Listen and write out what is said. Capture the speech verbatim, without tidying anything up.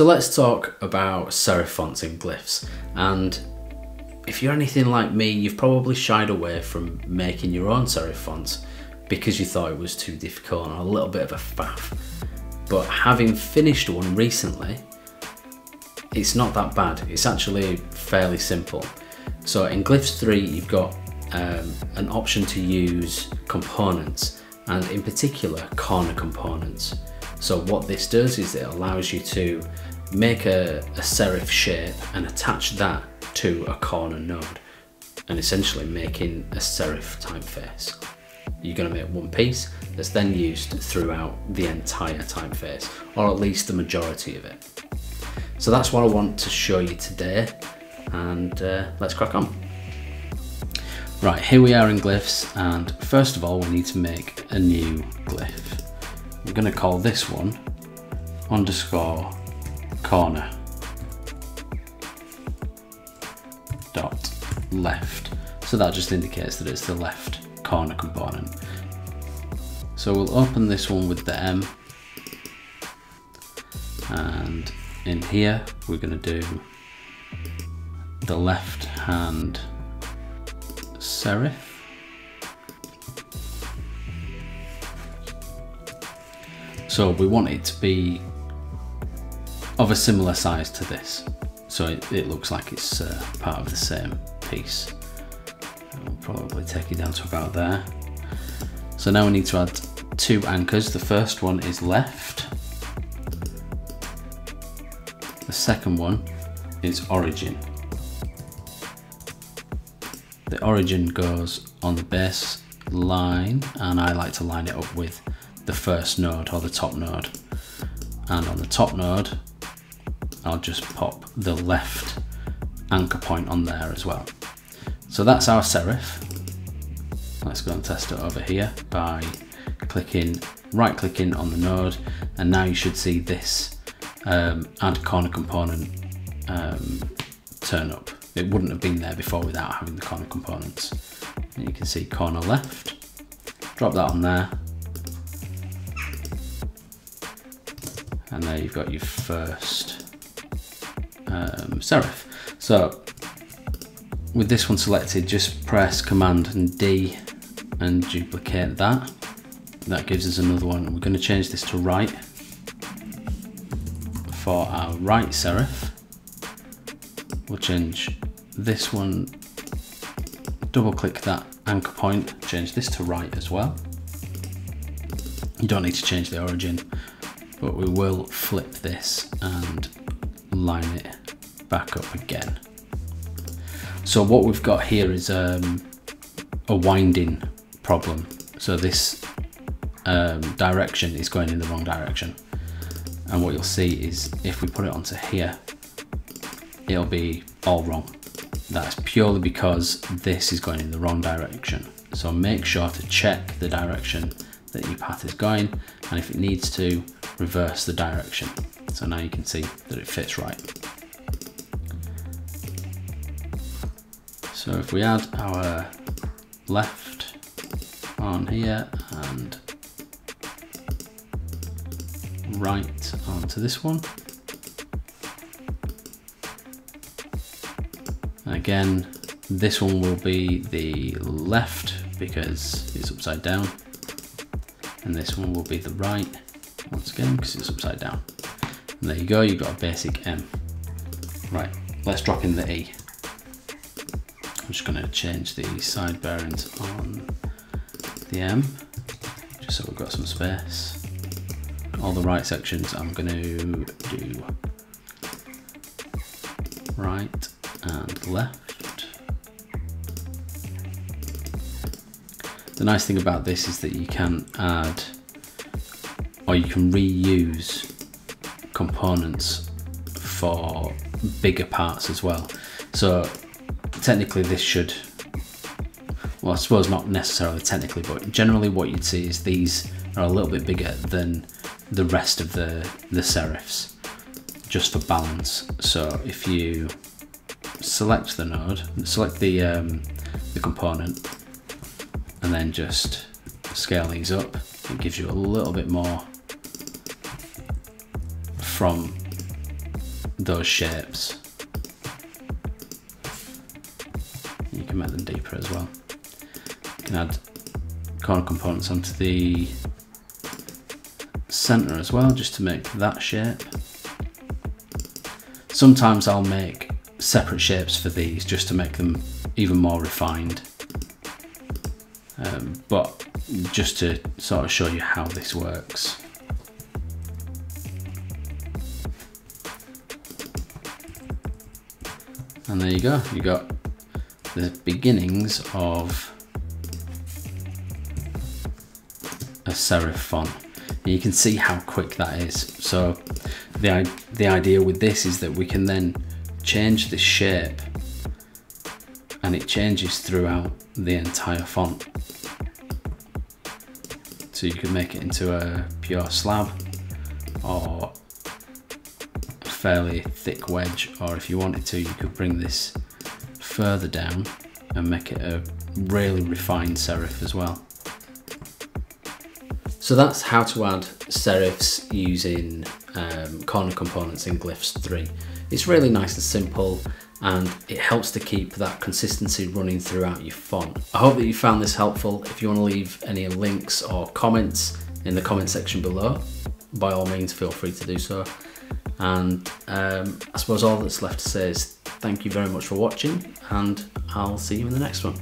So let's talk about serif fonts in Glyphs. And if you're anything like me, you've probably shied away from making your own serif fonts because you thought it was too difficult and a little bit of a faff. But having finished one recently, it's not that bad. It's actually fairly simple. So in Glyphs three, you've got um, an option to use components, and in particular, corner components. So what this does is it allows you to make a, a serif shape and attach that to a corner node, and essentially making a serif typeface. You're going to make one piece that's then used throughout the entire typeface, or at least the majority of it. So that's what I want to show you today, and uh, let's crack on. Right, here we are in Glyphs, and first of all we need to make a new glyph. We're going to call this one underscore corner dot left. So that just indicates that it's the left corner component. So we'll open this one with the M, and in here we're going to do the left hand serif. So we want it to be of a similar size to this, so it, it looks like it's uh, part of the same piece. I'll probably take it down to about there. So now we need to add two anchors. The first one is left, the second one is origin. The origin goes on the base line, and I like to line it up with the first node, or the top node. And on the top node, I'll just pop the left anchor point on there as well. So that's our serif. Let's go and test it over here by clicking, right clicking on the node, and now you should see this um, add corner component um, turn up. It wouldn't have been there before without having the corner components. And you can see corner left, drop that on there, and there you've got your first um, serif. So with this one selected, just press Command and D and duplicate that. That gives us another one. We're going to change this to right for our right serif. We'll change this one, double click that anchor point, change this to right as well. You don't need to change the origin, but we will flip this and line it back up again. So what we've got here is um, a winding problem. So this um, direction is going in the wrong direction. And what you'll see is if we put it onto here, it'll be all wrong. That's purely because this is going in the wrong direction. So make sure to check the direction that your path is going, and if it needs to, reverse the direction. So now you can see that it fits right. So if we add our left on here and right onto this one, and again this one will be the left because it's upside down, and this one will be the right once again because it's upside down. And there you go, you've got a basic M. Right, let's drop in the E. I'm just going to change the side bearings on the M just so we've got some space. All the right sections I'm going to do right and left. The nice thing about this is that you can add, or you can reuse components for bigger parts as well. So technically this should, well I suppose not necessarily technically, but generally what you'd see is these are a little bit bigger than the rest of the, the serifs, just for balance. So if you select the node, select the, um, the component, and then just scale these up, it gives you a little bit more from those shapes. You can make them deeper as well. You can add corner components onto the center as well, just to make that shape. Sometimes I'll make separate shapes for these just to make them even more refined. Um, but just to sort of show you how this works. And there you go, you got the beginnings of a serif font. And you can see how quick that is. So the, the idea with this is that we can then change the shape and it changes throughout the entire font. So you can make it into a pure slab or a fairly thick wedge, or if you wanted to, you could bring this further down and make it a really refined serif as well. So that's how to add serifs using um, corner components in Glyphs three. It's really nice and simple, and it helps to keep that consistency running throughout your font. I hope that you found this helpful. If you want to leave any links or comments in the comment section below, by all means feel free to do so. And um, I suppose all that's left to say is thank you very much for watching, and I'll see you in the next one.